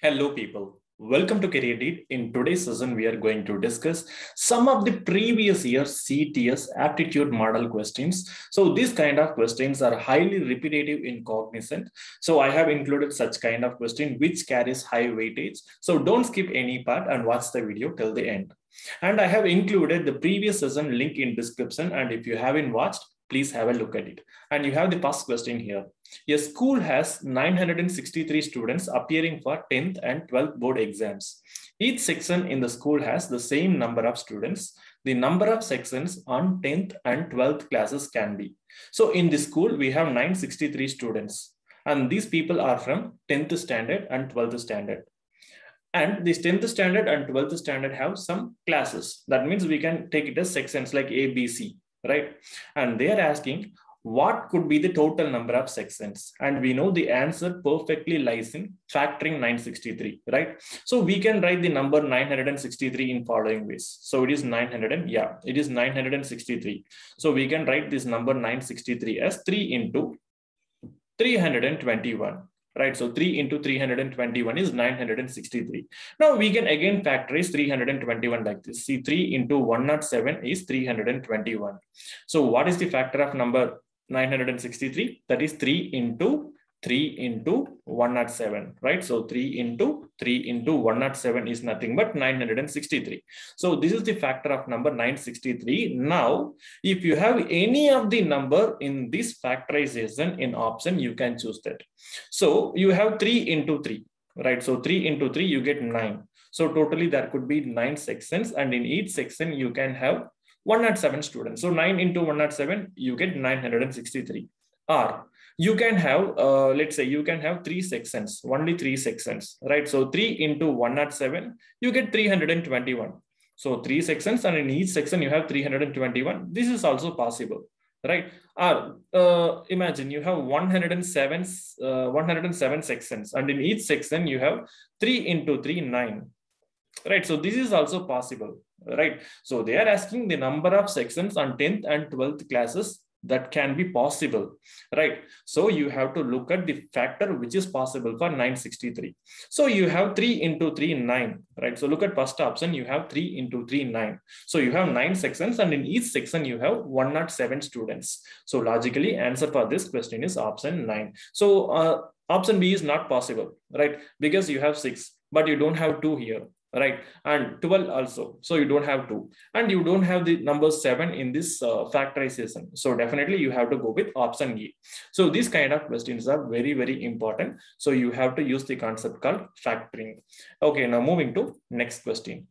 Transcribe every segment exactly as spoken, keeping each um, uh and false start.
Hello people, welcome to CareerDeed. In today's session, we are going to discuss some of the previous year's C T S aptitude model questions. So these kind of questions are highly repetitive in Cognizant. So I have included such kind of question which carries high weightage. So don't skip any part and watch the video till the end. And I have included the previous session link in description. And if you haven't watched, please have a look at it. And you have the first question here. A school has nine hundred sixty-three students appearing for tenth and twelfth board exams. Each section in the school has the same number of students. The number of sections on tenth and twelfth classes can be. So in the school, we have nine hundred sixty-three students. And these people are from tenth standard and twelfth standard. And this tenth standard and twelfth standard have some classes. That means we can take it as sections like A, B, C. Right? And they are asking, what could be the total number of sections? And we know the answer perfectly lies in factoring nine hundred sixty-three, right? So we can write the number nine hundred sixty-three in following ways. So it is nine hundred and yeah, it is nine hundred sixty-three. So we can write this number nine hundred sixty-three as three into three hundred twenty-one, right? So three into three hundred twenty-one is nine hundred sixty-three. Now we can again factorize three hundred twenty-one like this. See, three into one hundred seven is three hundred twenty-one. So what is the factor of number nine hundred sixty-three? That is three into three into one hundred seven, right? So three into three into one hundred seven is nothing but nine hundred sixty-three. So this is the factor of number nine hundred sixty-three. Now, if you have any of the number in this factorization in option, you can choose that. So you have three into three, right? So three into three, you get nine. So totally there could be nine sections, and in each section you can have one hundred seven students. So nine into one hundred seven, you get nine hundred sixty-three. Or you can have, uh, let's say you can have three sections, only three sections, right? So three into one hundred seven, you get three hundred twenty-one. So three sections, and in each section you have three hundred twenty-one. This is also possible, right? Or uh, imagine you have one hundred seven sections, and in each section you have three into three, nine, right? So this is also possible, right? So they are asking the number of sections on tenth and twelfth classes that can be possible, right? So you have to look at the factor which is possible for nine hundred sixty-three. So you have three into three, nine, right? So look at first option, you have three into three, nine. So you have nine sections, and in each section you have one hundred seven students. So logically answer for this question is option nine. So uh, option B is not possible, right? Because you have six, but you don't have two here, right? And twelve also, so you don't have two, and you don't have the number seven in this uh, factorization. So definitely you have to go with option E. So these kind of questions are very, very important. So you have to use the concept called factoring. Okay, now moving to next question.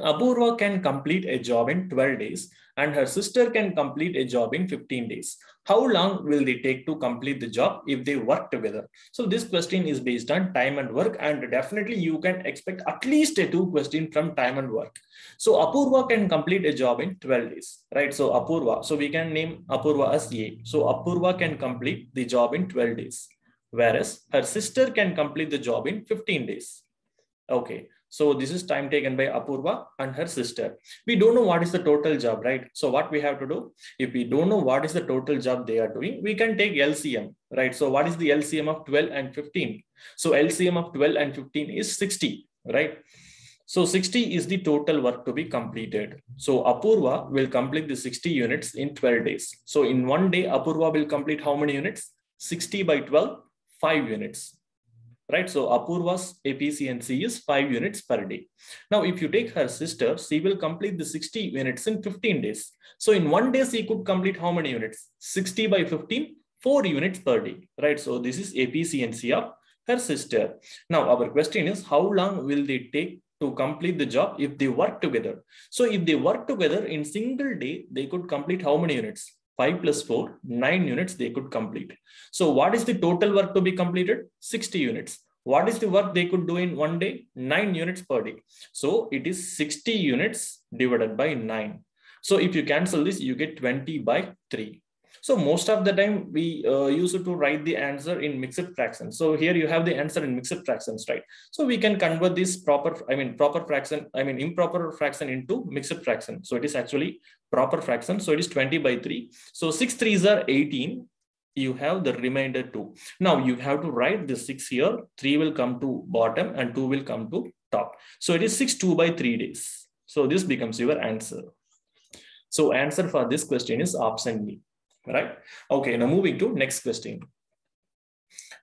Apoorva can complete a job in twelve days and her sister can complete a job in fifteen days. How long will they take to complete the job if they work together? So this question is based on time and work, and definitely you can expect at least a two question from time and work. So Apoorva can complete a job in twelve days, right? So Apoorva, so we can name Apoorva as A. So Apoorva can complete the job in twelve days, whereas her sister can complete the job in fifteen days. Okay. So this is time taken by Apoorva and her sister. We don't know what is the total job, right? So what we have to do, if we don't know what is the total job they are doing, we can take L C M, right? So what is the L C M of twelve and fifteen? So L C M of twelve and fifteen is sixty, right? So sixty is the total work to be completed. So Apoorva will complete the sixty units in twelve days. So in one day, Apoorva will complete how many units? sixty by twelve, five units. Right, so Apoorva's A P C and C is five units per day. Now, if you take her sister, she will complete the sixty units in fifteen days. So in one day, she could complete how many units? sixty by fifteen, four units per day. Right, so this is A P C and C of her sister. Now, our question is, how long will they take to complete the job if they work together? So if they work together in single day, they could complete how many units? five plus four, nine units they could complete. So what is the total work to be completed? sixty units. What is the work they could do in one day? nine units per day. So it is sixty units divided by nine. So if you cancel this, you get twenty by three. So most of the time we uh, used to write the answer in mixed fractions. So here you have the answer in mixed fractions, right? So we can convert this proper, I mean, proper fraction, I mean, improper fraction into mixed fraction. So it is actually proper fraction. So it is twenty by three. So six threes are eighteen. you have the remainder two. Now you have to write the six here, three will come to bottom and two will come to top. So it is six two by three days. So this becomes your answer. So answer for this question is option B, right? Okay, now moving to next question.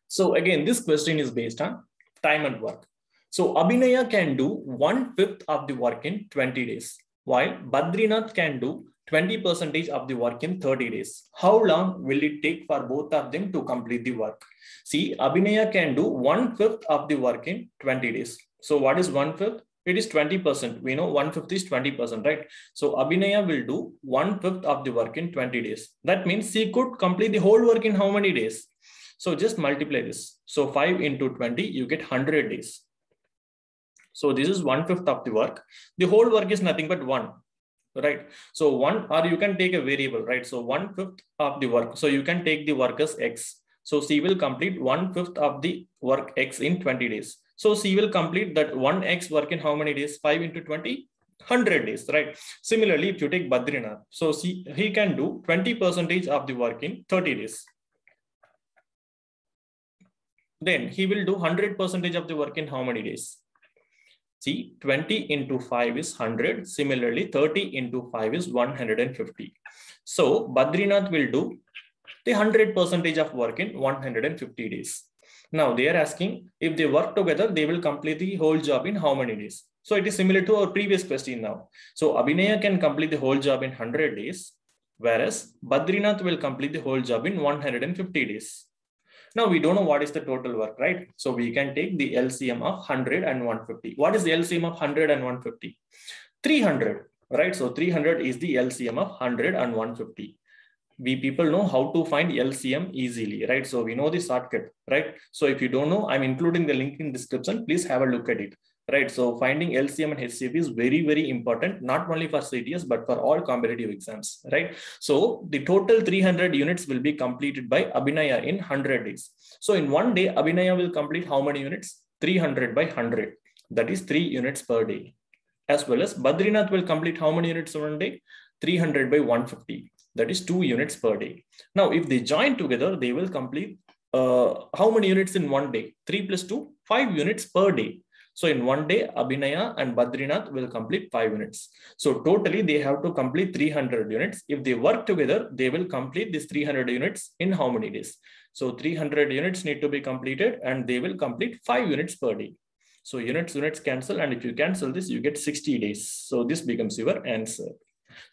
So again, this question is based on time and work. So Abhinaya can do one fifth of the work in twenty days, while Badrinath can do twenty percent of the work in thirty days. How long will it take for both of them to complete the work? See, Abhinaya can do one fifth of the work in twenty days. So what is one fifth? It is twenty percent. We know one fifth is twenty percent, right? So Abhinaya will do one fifth of the work in twenty days. That means he could complete the whole work in how many days? So just multiply this. So five into twenty, you get one hundred days. So this is one fifth of the work. The whole work is nothing but one. Right. So one, or you can take a variable, right? So one fifth of the work. So you can take the work as X. So she will complete one fifth of the work X in twenty days. So she will complete that one X work in how many days? five into twenty, one hundred days, right? Similarly, if you take Badrinath, so she, he can do twenty percent of the work in thirty days. Then he will do one hundred percent of the work in how many days? See, twenty into five is one hundred. Similarly, thirty into five is one hundred fifty. So Badrinath will do the one hundred percent of work in one hundred fifty days. Now they are asking, if they work together, they will complete the whole job in how many days? So it is similar to our previous question now. So Abhinaya can complete the whole job in one hundred days, whereas Badrinath will complete the whole job in one hundred fifty days. Now we don't know what is the total work, right? So we can take the L C M of one hundred and one hundred fifty. What is the L C M of one hundred and one hundred fifty? three hundred, right? So three hundred is the L C M of one hundred and one hundred fifty. We people know how to find L C M easily, right? So we know the shortcut, right? So if you don't know, I'm including the link in description. Please have a look at it, right? So finding L C M and H C F is very, very important, not only for C T S, but for all competitive exams, right? So the total three hundred units will be completed by Abhinaya in one hundred days. So in one day, Abhinaya will complete how many units? three hundred by one hundred. That is three units per day. As well as Badrinath will complete how many units in one day? three hundred by one hundred fifty. That is two units per day. Now, if they join together, they will complete uh, how many units in one day? three plus two, five units per day. So in one day, Abhinaya and Badrinath will complete five units. So totally, they have to complete three hundred units. If they work together, they will complete these three hundred units in how many days? So three hundred units need to be completed and they will complete five units per day. So units, units cancel. And if you cancel this, you get sixty days. So this becomes your answer.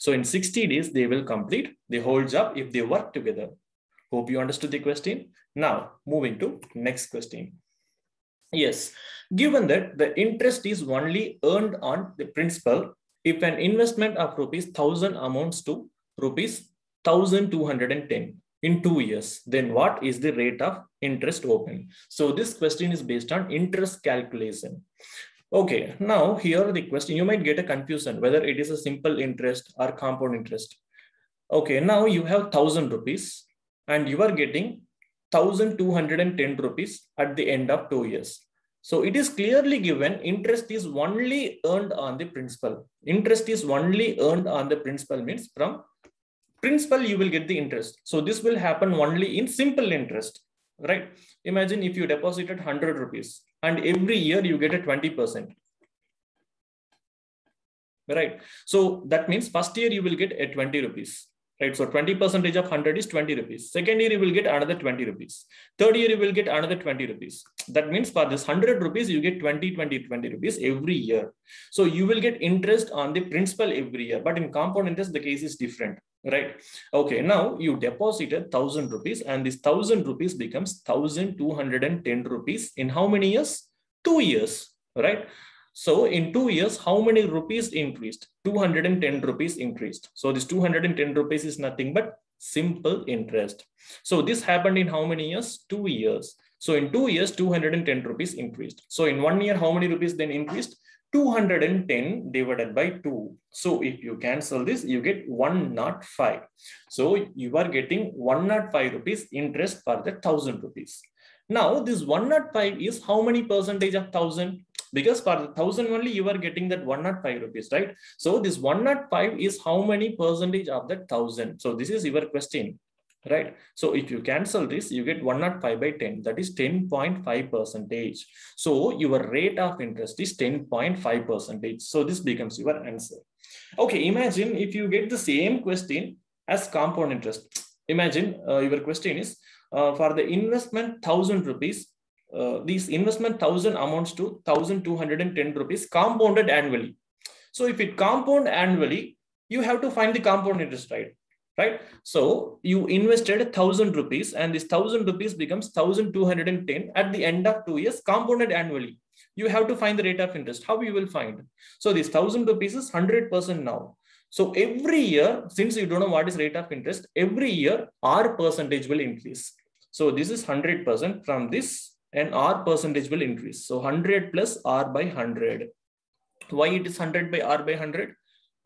So in sixty days, they will complete the whole job if they work together. Hope you understood the question. Now, moving to next question. Yes, given that the interest is only earned on the principal, if an investment of rupees one thousand amounts to rupees one thousand two hundred ten in two years, then what is the rate of interest open? So this question is based on interest calculation. Okay, now here the question, you might get a confusion whether it is a simple interest or compound interest. Okay, now you have one thousand rupees and you are getting one thousand two hundred ten rupees at the end of two years. So it is clearly given interest is only earned on the principal. Interest is only earned on the principal means from principal you will get the interest. So this will happen only in simple interest, right? Imagine if you deposited one hundred rupees. And every year you get a twenty percent, right? So that means first year you will get a twenty rupees, right? So twenty percent of one hundred is twenty rupees. Second year you will get another twenty rupees. Third year you will get another twenty rupees. That means for this one hundred rupees, you get twenty, twenty, twenty rupees every year. So you will get interest on the principal every year, but in compound interest, the case is different, right? Okay. Now you deposited one thousand rupees and this one thousand rupees becomes one thousand two hundred ten rupees in how many years? Two years, right? So in two years, how many rupees increased? two hundred ten rupees increased. So this two hundred ten rupees is nothing but simple interest. So this happened in how many years? Two years. So in two years, two hundred ten rupees increased. So in one year, how many rupees then increased? two hundred ten divided by two. So if you cancel this, you get one hundred five. So you are getting one hundred five rupees interest for the one thousand rupees. Now this one hundred five is how many percentage of one thousand? Because for the one thousand only, you are getting that one hundred five rupees, right? So this one hundred five is how many percentage of that one thousand? So this is your question. right? So if you cancel this, you get one hundred five by ten, that is ten point five percentage. So your rate of interest is ten point five percentage. So this becomes your answer. Okay, imagine if you get the same question as compound interest. Imagine uh, your question is uh, for the investment one thousand rupees, uh, these investment one thousand amounts to one thousand two hundred ten rupees compounded annually. So if it compound annually, you have to find the compound interest, right? Right. So you invested one thousand rupees and this one thousand rupees becomes one thousand two hundred ten at the end of two years compounded annually. You have to find the rate of interest. How you will find? So this one thousand rupees is one hundred percent now. So every year, since you don't know what is rate of interest, every year R percentage will increase. So this is one hundred percent from this and R percentage will increase. So one hundred plus R by one hundred. Why it is one hundred by R by one hundred?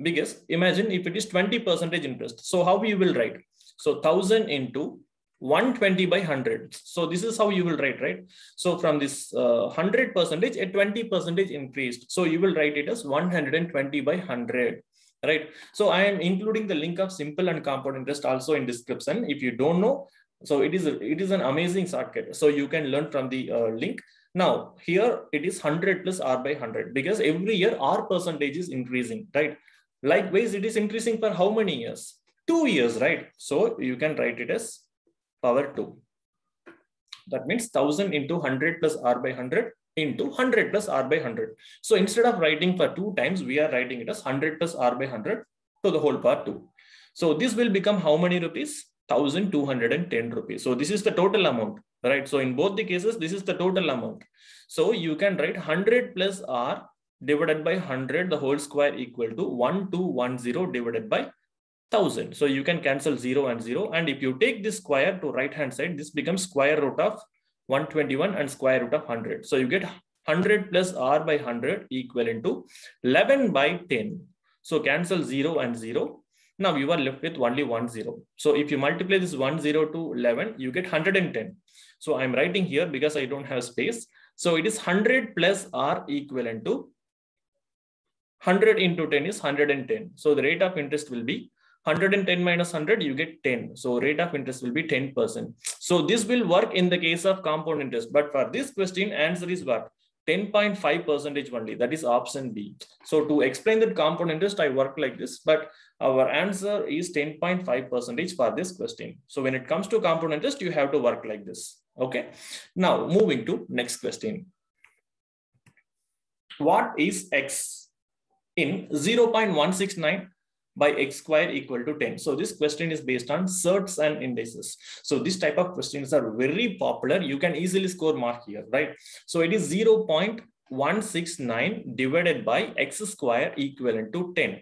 Because imagine if it is twenty percentage interest. So how you will write? So one thousand into one hundred twenty by one hundred. So this is how you will write, right? So from this uh, one hundred percentage, a twenty percentage increased. So you will write it as one hundred twenty by one hundred, right? So I am including the link of simple and compound interest also in description. If you don't know, so it is, a, it is an amazing shortcut. So you can learn from the uh, link. Now here it is one hundred plus R by one hundred because every year R percentage is increasing, right? Likewise, it is increasing for how many years? Two years, right? So you can write it as power two. That means one thousand into one hundred plus R by one hundred into one hundred plus R by one hundred. So instead of writing for two times, we are writing it as one hundred plus R by one hundred to the whole power two. So this will become how many rupees? one thousand two hundred ten rupees. So this is the total amount, right? So in both the cases, this is the total amount. So you can write one hundred plus R divided by one hundred, the whole square equal to one thousand two hundred ten divided by one thousand. So you can cancel zero and zero. And if you take this square to right hand side, this becomes square root of one hundred twenty-one and square root of one hundred. So you get one hundred plus R by one hundred equal into eleven by ten. So cancel zero and zero. Now you are left with only one zero. So if you multiply this one zero to eleven, you get one hundred ten. So I'm writing here because I don't have space. So it is one hundred plus R equivalent to one hundred into ten is one hundred ten. So the rate of interest will be one hundred ten minus one hundred, you get ten. So rate of interest will be ten percent. So this will work in the case of compound interest. But for this question, answer is what? ten point five percentage only, that is option B. So to explain that compound interest, I work like this, but our answer is ten point five percentage for this question. So when it comes to compound interest, you have to work like this. Okay. Now moving to next question. What is X in zero point one six nine by X square equal to ten? So this question is based on certs and indices. So this type of questions are very popular. You can easily score mark here, right? So it is zero point one six nine divided by X square equivalent to ten.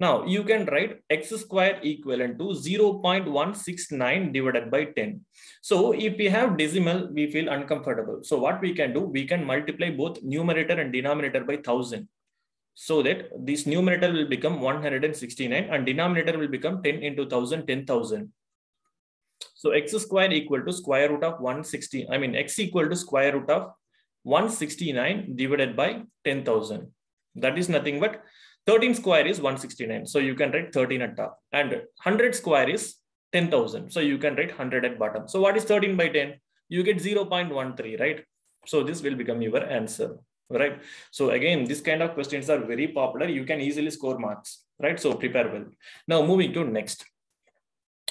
Now you can write X square equivalent to zero point one six nine divided by ten. So if we have decimal, we feel uncomfortable. So what we can do, we can multiply both numerator and denominator by one thousand. So that this numerator will become one hundred sixty-nine and denominator will become ten into one thousand, ten thousand. So X square equal to square root of one hundred sixty. I mean, X equal to square root of one hundred sixty-nine divided by ten thousand. That is nothing but thirteen square is one hundred sixty-nine. So you can write thirteen at top and one hundred square is ten thousand. So you can write one hundred at bottom. So what is thirteen by ten? You get zero point one three, right? So this will become your answer. Right. So again, this kind of questions are very popular. You can easily score marks, right? So prepare well. Now moving to next.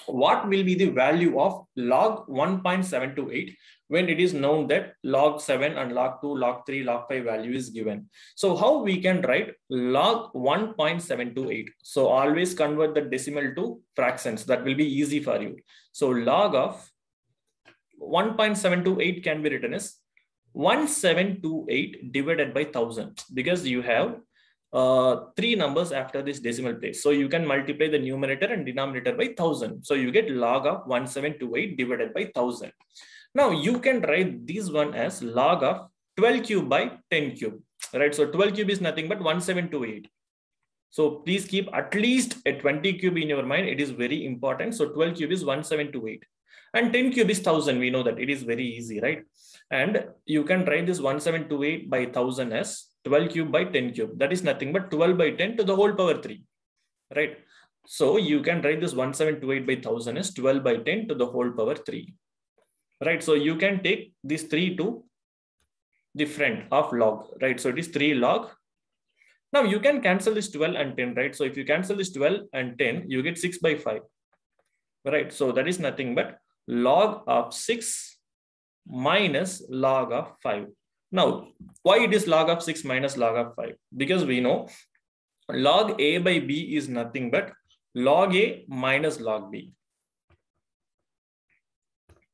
What will be the value of log one point seven two eight when it is known that log seven and log two, log three, log five value is given? So how we can write log one point seven two eight? So always convert the decimal to fractions. That will be easy for you. So log of one point seven two eight can be written as one seven two eight divided by one thousand because you have uh, three numbers after this decimal place. So you can multiply the numerator and denominator by one thousand. So you get log of one seven two eight divided by one thousand. Now you can write this one as log of twelve cubed by ten cubed, right? So twelve cubed is nothing but one seven two eight. So please keep at least a twenty cube in your mind. It is very important. So twelve cubed is one seven two eight. And ten cubed is one thousand. We know that it is very easy, right? And you can write this one seven two eight by one thousand as twelve cubed by ten cubed. That is nothing but twelve by ten to the whole power three, right? So you can write this one thousand seven hundred twenty-eight by one thousand is twelve by ten to the whole power three. Right. So you can take these three to the front of log. Right. So it is three log. Now you can cancel this twelve and ten. Right. So if you cancel this twelve and ten, you get six by five. Right. So that is nothing but log of six minus log of five. Now, why it is log of six minus log of five? Because we know log A by B is nothing but log A minus log B.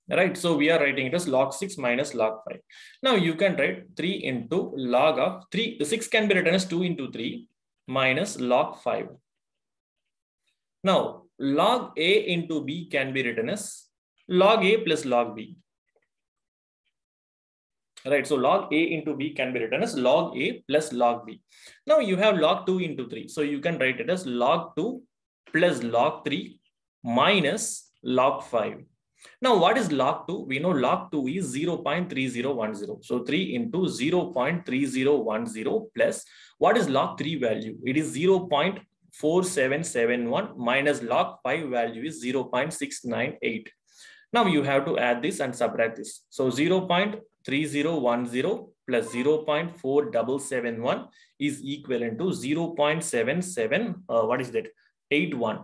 Right. So we are writing it as log six minus log five. Now you can write three into log of three. six can be written as two into three minus log five. Now log A into B can be written as log A plus log B. Right. So log A into B can be written as log A plus log B. Now you have log two into three. So you can write it as log two plus log three minus log five. Now what is log two? We know log two is zero point three zero one zero. So three into zero point three zero one zero plus what is log three value? It is zero point four seven seven one minus log five value is zero point six nine eight. Now you have to add this and subtract this. So zero point three zero one zero plus zero point four seven seven one is equivalent to zero point seven seven. Uh, what is that? eight one.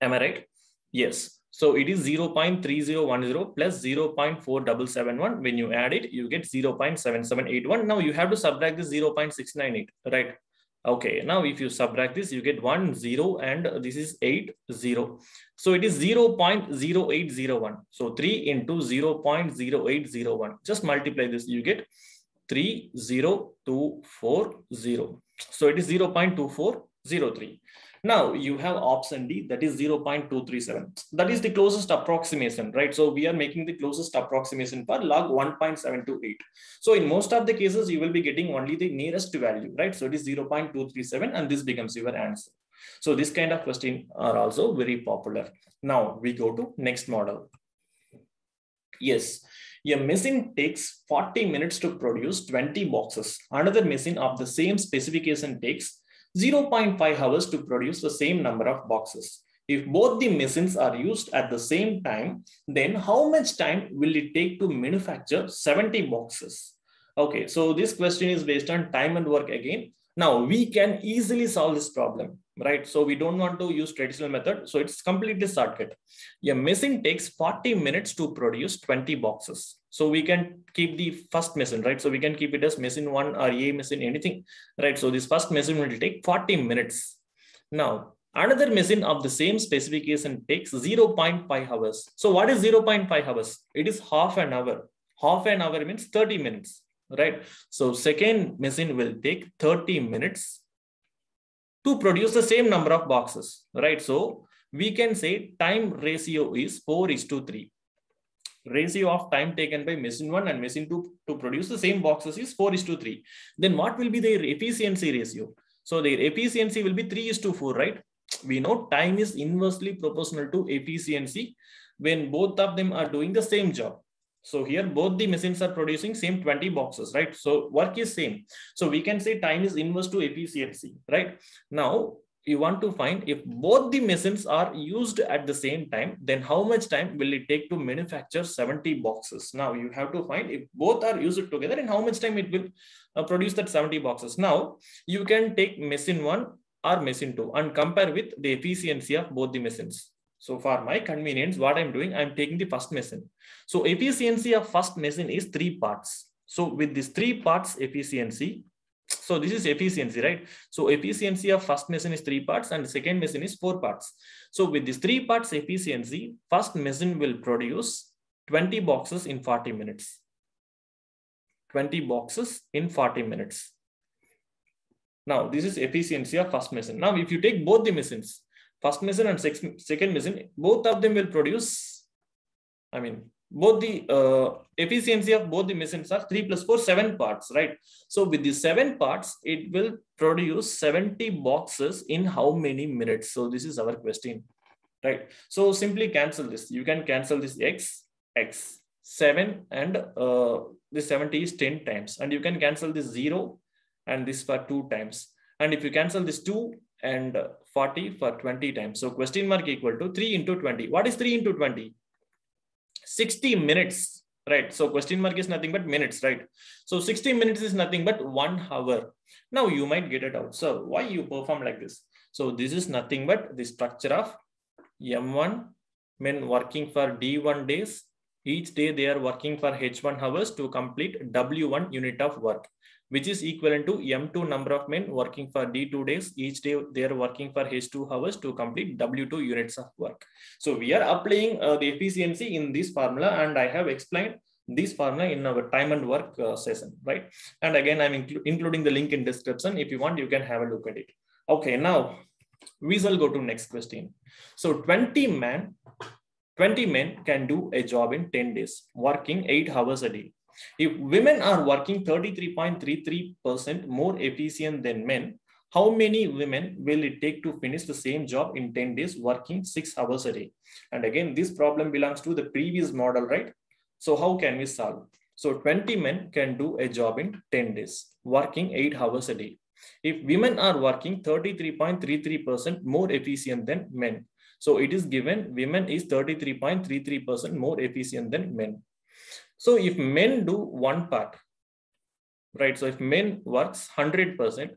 Am I right? Yes. So it is zero point three zero one zero plus zero point four seven seven one. When you add it, you get zero point seven seven eight one. Now you have to subtract this zero point six nine eight, right? Okay. Now if you subtract this, you get one zero and this is eight zero. So it is zero point zero eight zero one. So three into zero point zero eight zero one. Just multiply this, you get three zero two four zero. So it is zero point two four zero three. Now you have option D, that is zero point two three seven. That is the closest approximation, right? So we are making the closest approximation for log one point seven two eight. So in most of the cases, you will be getting only the nearest value, right? So it is zero point two three seven and this becomes your answer. So this kind of question are also very popular. Now we go to next model. Yes. A machine takes forty minutes to produce twenty boxes. Another machine of the same specification takes zero point five hours to produce the same number of boxes. If both the machines are used at the same time, then how much time will it take to manufacture seventy boxes? Okay, so this question is based on time and work again. Now we can easily solve this problem, right? So we don't want to use traditional method. So it's completely shortcut. A machine takes forty minutes to produce twenty boxes. So we can keep the first machine, right? So we can keep it as machine one or A machine, anything, right? So this first machine will take forty minutes. Now, another machine of the same specification takes zero point five hours. So what is zero point five hours? It is half an hour. Half an hour means thirty minutes, right? So second machine will take thirty minutes to produce the same number of boxes, right? So we can say time ratio is four is to three. Ratio of time taken by machine one and machine two to produce the same boxes is four is to three. Then what will be their efficiency ratio? So their efficiency will be three is to four, right? We know time is inversely proportional to efficiency when both of them are doing the same job. So here both the machines are producing same twenty boxes, right? So work is same. So we can say time is inverse to efficiency, right? Now you want to find if both the machines are used at the same time, then how much time will it take to manufacture seventy boxes? Now you have to find if both are used together and how much time it will uh, produce that seventy boxes. Now you can take machine one or machine two and compare with the efficiency of both the machines. So for my convenience, what I'm doing, I'm taking the first machine. So efficiency of first machine is three parts. So with these three parts efficiency, so this is efficiency, right? So efficiency of first machine is three parts and second machine is four parts. So with these three parts efficiency, first machine will produce twenty boxes in forty minutes. twenty boxes in forty minutes. Now this is efficiency of first machine. Now if you take both the machines, first machine and six, second machine, both of them will produce, I mean, both the uh, efficiency of both the machines are three plus four, seven parts, right? So with the seven parts, it will produce seventy boxes in how many minutes? So this is our question, right? So simply cancel this. You can cancel this X, X, seven and uh, the seventy is ten times. And you can cancel this zero and this for two times. And if you cancel this two and forty for twenty times. So question mark equal to three into twenty. What is three into twenty? sixty minutes, right? So question mark is nothing but minutes, right? So sixty minutes is nothing but one hour. Now you might get it out. So why you perform like this? So this is nothing but the structure of M one men working for D one days. Each day they are working for H one hours to complete W one unit of work, which is equivalent to M two number of men working for D two days. Each day they are working for H two hours to complete W two units of work. So we are applying uh, the efficiency in this formula, and I have explained this formula in our time and work uh, session, right? And again, I'm inclu including the link in description. If you want, you can have a look at it. Okay, now we shall go to next question. So twenty men, twenty men can do a job in ten days, working eight hours a day. If women are working thirty-three point three three percent more efficient than men, how many women will it take to finish the same job in ten days working six hours a day? And again, this problem belongs to the previous model, right? So how can we solve? So twenty men can do a job in ten days, working eight hours a day. If women are working thirty-three point three three percent more efficient than men, so it is given women is thirty-three point three three percent more efficient than men. So if men do one part, right? So if men works one hundred percent,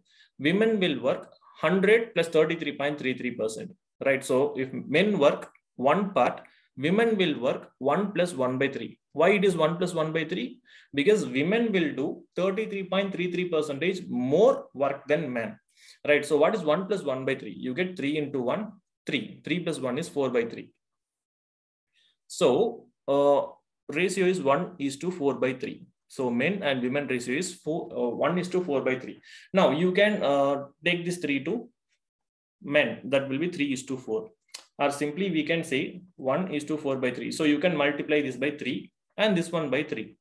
women will work one hundred plus thirty-three point three three percent, right? So if men work one part, women will work one plus one by three. Why it is one plus one by three? Because women will do thirty-three point three three percent more work than men, right? So what is one plus one by three? You get three into one, three. three plus one is four by three. So, uh, ratio is one is to four by three. So men and women ratio is four, uh, one is to four by three. Now you can uh, take this three to men, that will be three is to four, or simply we can say one is to four by three. So you can multiply this by three and this one by three.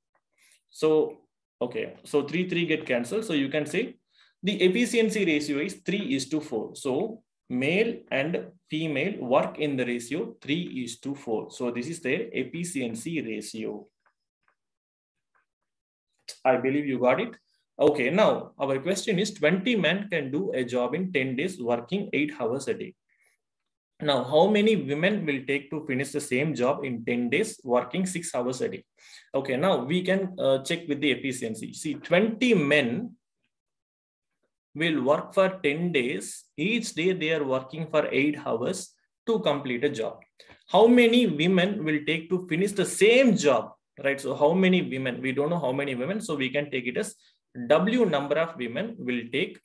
So, okay, so three, three get cancelled. So you can say the efficiency ratio is three is to four. So male and female work in the ratio three is to four. So this is their efficiency ratio. I believe you got it. Okay, now our question is twenty men can do a job in ten days working eight hours a day. Now, how many women will take to finish the same job in ten days working six hours a day? Okay, now we can uh, check with the efficiency. See, twenty men will work for ten days. Each day they are working for eight hours to complete a job. How many women will take to finish the same job, right? So how many women, we don't know how many women, so we can take it as W number of women will take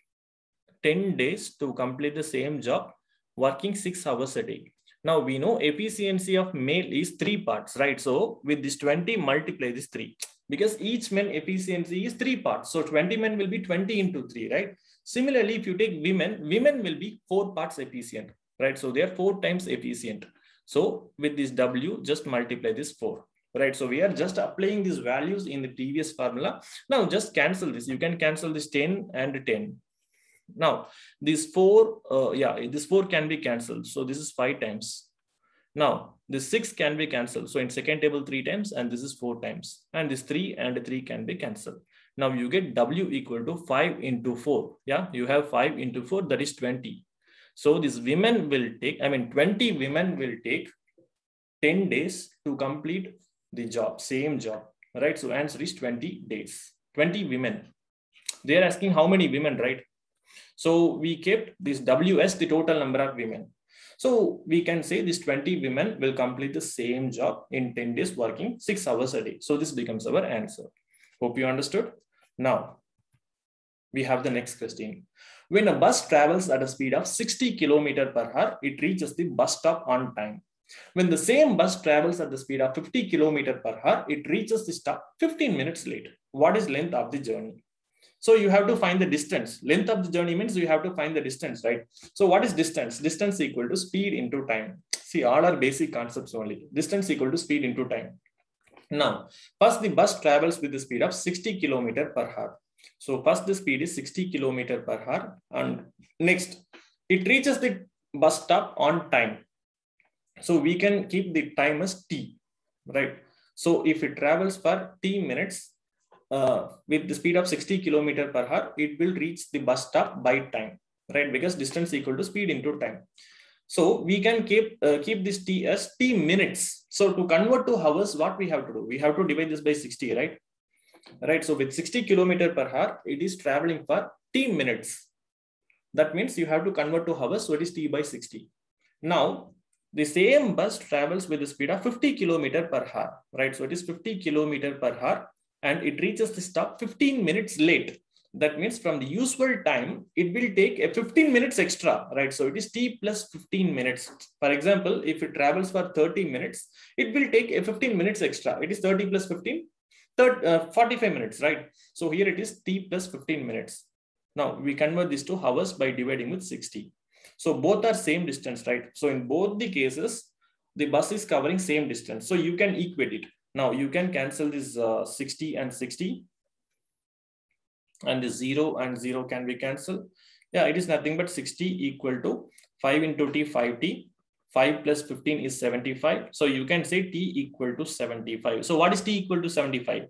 ten days to complete the same job working six hours a day. Now we know efficiency of male is three parts, right? So with this twenty, multiply this three, because each man efficiency is three parts. So twenty men will be twenty into three, right? Similarly, if you take women, women will be four parts efficient, right? So they are four times efficient. So with this W, just multiply this four, right? So we are just applying these values in the previous formula. Now just cancel this. You can cancel this ten and ten. Now this four, uh, yeah, this four can be canceled. So this is five times. Now this six can be canceled. So in second table, three times, and this is four times, and this three and three can be canceled. Now you get W equal to five into four. Yeah, you have five into four, that is twenty. So these women will take, I mean, twenty women will take ten days to complete the job, same job, right? So answer is twenty days, twenty women. They are asking how many women, right? So we kept this W as the total number of women. So we can say this twenty women will complete the same job in ten days working six hours a day. So this becomes our answer. Hope you understood. Now we have the next question. When a bus travels at a speed of sixty kilometers per hour, it reaches the bus stop on time. When the same bus travels at the speed of fifty kilometers per hour, it reaches the stop fifteen minutes late. What is length of the journey? So you have to find the distance. Length of the journey means you have to find the distance, right? So what is distance? Distance equal to speed into time. See, all are basic concepts only. Distance equal to speed into time. Now, first the bus travels with the speed of sixty kilometers per hour. So first the speed is sixty kilometers per hour. And next, it reaches the bus stop on time. So we can keep the time as T, right? So if it travels for T minutes, Uh, with the speed of sixty kilometers per hour, it will reach the bus stop by time. right? Because distance equal to speed into time. So we can keep uh, keep this T as T minutes. So to convert to hours, what we have to do? We have to divide this by sixty, right? Right. So with sixty kilometers per hour, it is traveling for T minutes. That means you have to convert to hours. So it is T by sixty. Now the same bus travels with the speed of fifty kilometers per hour, right? So it is fifty kilometers per hour, and it reaches the stop fifteen minutes late. That means from the usual time, it will take a fifteen minutes extra, right? So it is T plus fifteen minutes. For example, if it travels for thirty minutes, it will take a fifteen minutes extra. It is thirty plus fifteen, forty-five minutes, right? So here it is T plus fifteen minutes. Now we convert these two hours by dividing with sixty. So both are same distance, right? So in both the cases, the bus is covering same distance. So you can equate it. Now you can cancel this uh, sixty and sixty. And the zero and zero can be cancelled. Yeah, it is nothing but sixty equal to five into T, five T. five plus fifteen is seventy-five. So you can say T equal to seventy-five. So what is T equal to seventy-five?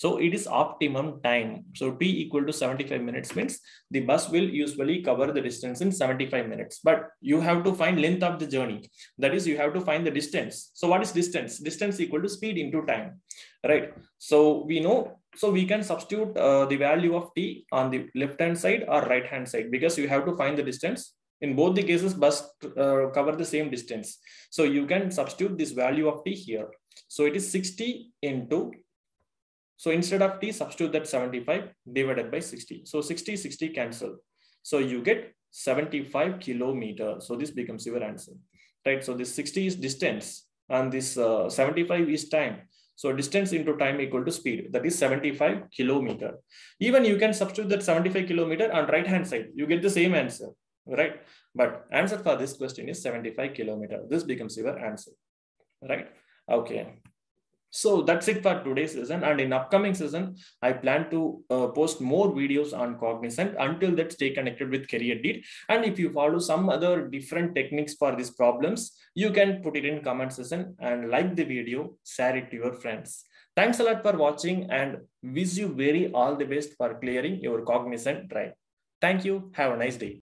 So it is optimum time. So T equal to seventy-five minutes means the bus will usually cover the distance in seventy-five minutes. But you have to find length of the journey. That is, you have to find the distance. So what is distance? Distance equal to speed into time, right? So we know. So we can substitute uh, the value of T on the left hand side or right hand side, because you have to find the distance. In both the cases, bus uh, cover the same distance. So you can substitute this value of T here. So it is sixty into, so instead of T, substitute that seventy-five divided by sixty. So sixty, sixty cancel. So you get seventy-five kilometers. So this becomes your answer, right? So this sixty is distance and this uh, seventy-five is time. So distance into time equal to speed, that is seventy-five kilometers. Even you can substitute that seventy-five kilometers on right hand side, you get the same answer, right? But answer for this question is seventy-five kilometers. This becomes your answer, right? Okay. So that's it for today's session. And in upcoming session, I plan to uh, post more videos on Cognizant. Until that, stay connected with CareerDeed. And if you follow some other different techniques for these problems, you can put it in comment section and like the video, share it to your friends. Thanks a lot for watching and wish you very all the best for clearing your Cognizant drive. Thank you. Have a nice day.